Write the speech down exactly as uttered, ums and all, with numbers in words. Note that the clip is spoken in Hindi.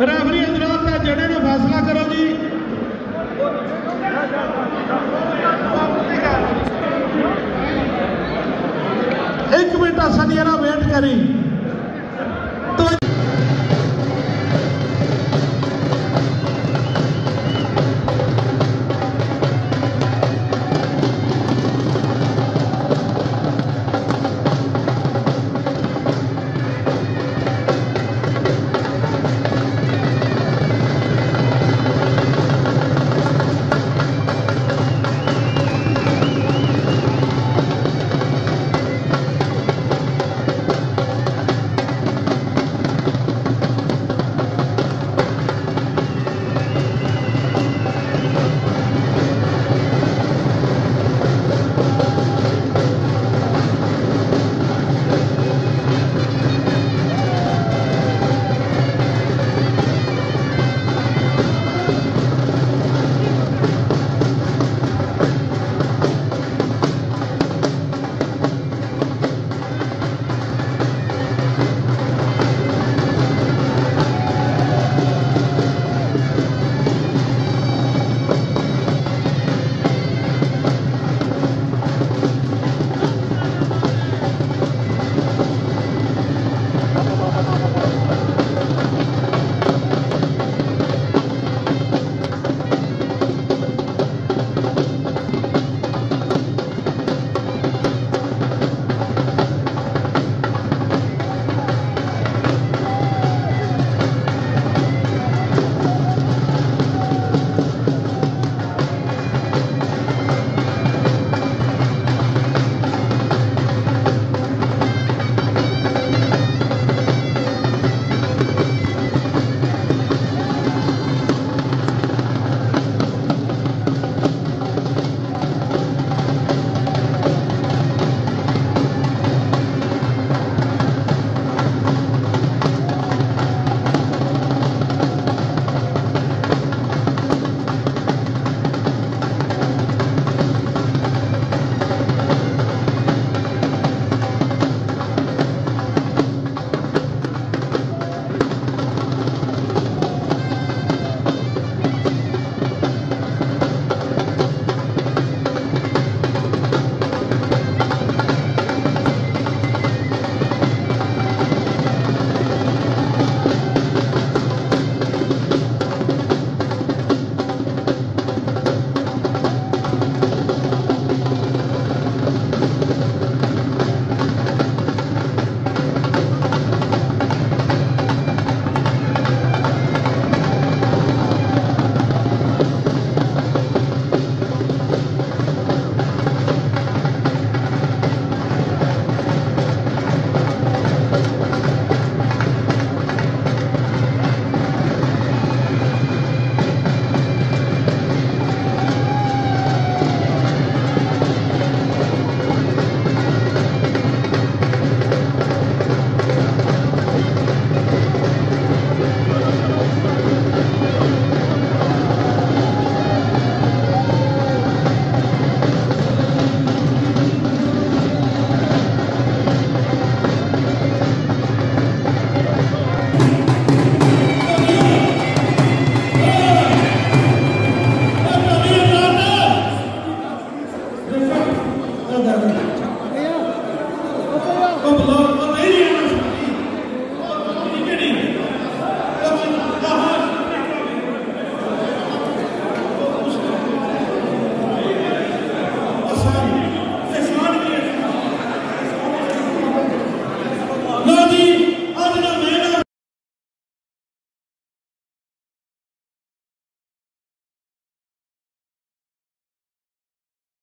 रेफरी हजरात का जड़े ने फैसला करो जी। एक मिनट असां वेट करी।